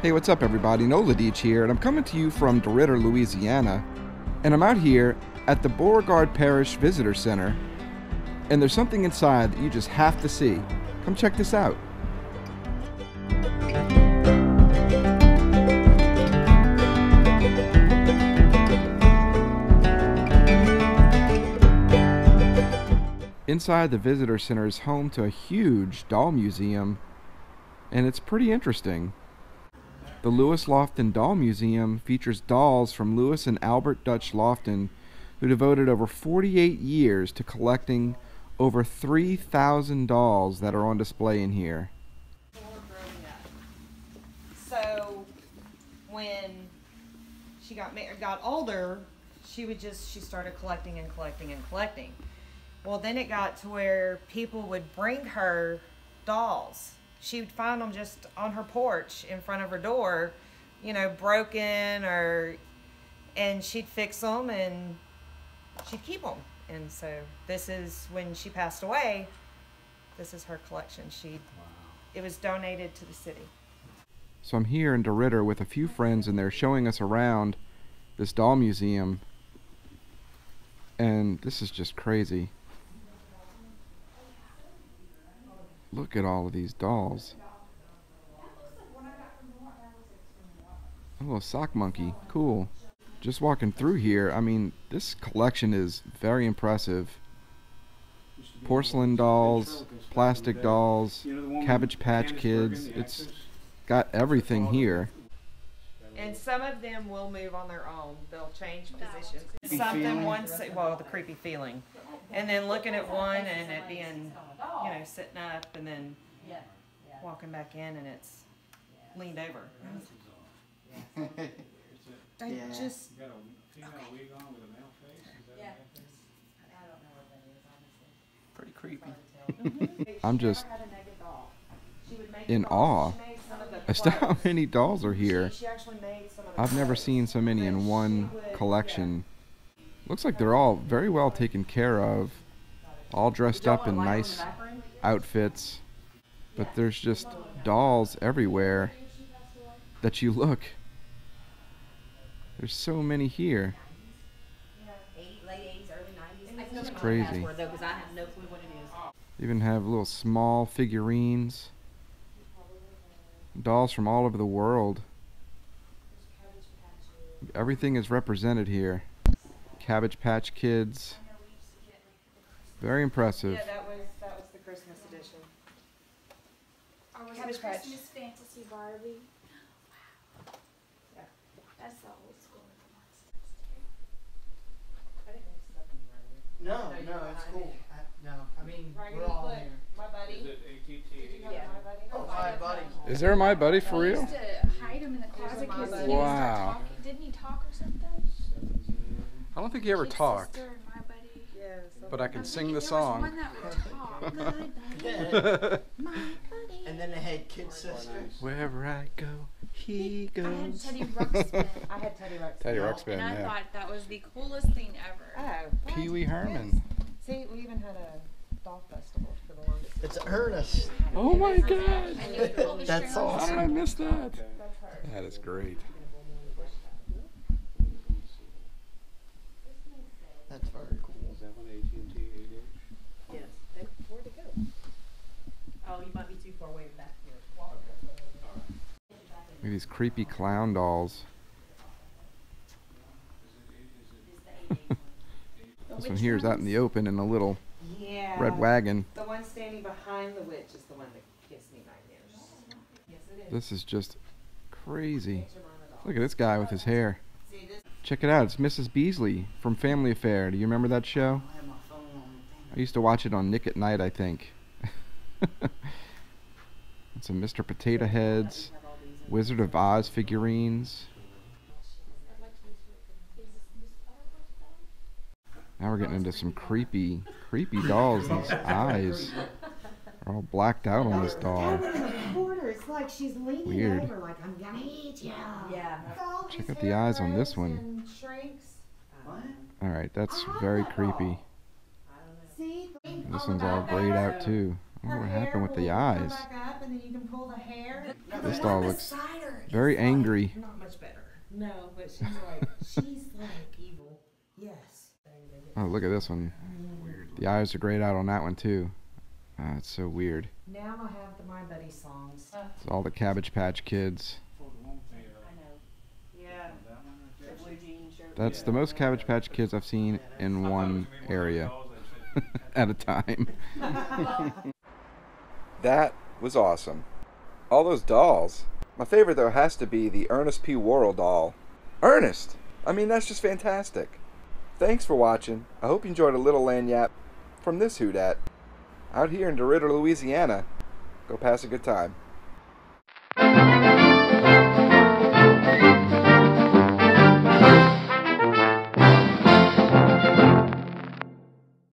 Hey, what's up everybody? NOLADEEJ here, and I'm coming to you from DeRidder, Louisiana. And I'm out here at the Beauregard Parish Visitor Center, and there's something inside that you just have to see. Come check this out. Inside the visitor center is home to a huge doll museum, and it's pretty interesting. The Lewis Lofton Doll Museum features dolls from Lewis and Albert Dutch Lofton, who devoted over 48 years to collecting over 3,000 dolls that are on display in here. So when she got older, she started collecting and collecting and collecting. Well, then it got to where people would bring her dolls. She would find them just on her porch in front of her door, you know, broken, or, and she'd fix them and she'd keep them. And so this is when she passed away. This is her collection. It was donated to the city. So I'm here in DeRidder with a few friends, and they're showing us around this doll museum. And this is just crazy. Look at all of these dolls. A little sock monkey, cool. Just walking through here, I mean, this collection is very impressive. Porcelain dolls, plastic dolls, Cabbage Patch Kids, it's got everything here. And some of them will move on their own. They'll change positions. Something once, well, the creepy feeling. And then looking at one and it being, you know, sitting up and then walking back in and it's leaned over. They just... You got a wig on with a male face? Yeah. I don't know what that is, honestly. Pretty creepy. I'm just in awe. Astounded how many dolls are here. I've never seen so many in one collection. Looks like they're all very well taken care of, all dressed up in nice outfits, but there's just dolls everywhere that you look. There's so many here. It's crazy. They even have little small figurines. Dolls from all over the world. Everything is represented here. Cabbage Patch Kids. Very impressive. Yeah, that was the Christmas edition. Or was Cabbage Patch. Christmas Fantasy Barbie. Wow. Yeah. That's the old school. I didn't know something. No, it's cool. No, I mean, we're all here. My Buddy. Is it ATT? Did you have My Buddy? Oh, My Buddy. Is there a My Buddy for real? I used to hide him in the closet because he would start talking. Didn't he talk or something? I don't think he ever talked. Sister, My Buddy. Yeah, but I can sing the song. One that would talk. My Buddy. My Buddy. And then they had Kid Sisters. Wherever I go, he goes. I had Teddy Ruxpin. Teddy Ruxpin, and I thought that was the coolest thing ever. Oh, Pee Wee Herman. See, we even had a doll festival for the longest. It's Ernest. Oh my God! That's awesome. How did I miss that? That is great. That's very cool. Is that one AT&T? Yes. Where'd it go? Oh, you might be too far away back here. Okay. All right. Look at these creepy clown dolls. This one here is out in the open in a little red wagon. The one standing behind the witch is the one that gives me nightmares. Yes, it is. This is just crazy. Look at this guy with his hair. Check it out. It's Mrs. Beasley from Family Affair. Do you remember that show? I used to watch it on Nick at Night, I think. Some Mr. Potato Heads, Wizard of Oz figurines. Now we're getting into some creepy dolls. These eyes are all blacked out on this doll. It's like she's leaning over, like, I'm gonna eat you. Yeah. Check out the eyes on this one. All right, that's very creepy. And this one's all grayed out too. I wonder what happened with the eyes. This doll looks Very angry. Not much better. No, but she's like, evil. Yes. Oh, look at this one. The eyes are grayed out on that one, too. It's so weird. Now I have the My Buddy songs. It's all the Cabbage Patch Kids. That's the most Cabbage Patch Kids I've seen in one area at a time. That was awesome. All those dolls. My favorite, though, has to be the Ernest P. Worrell doll. Ernest! I mean, that's just fantastic. Thanks for watching. I hope you enjoyed a little lanyap from this Who Dat. Out here in DeRidder, Louisiana. Go pass a good time.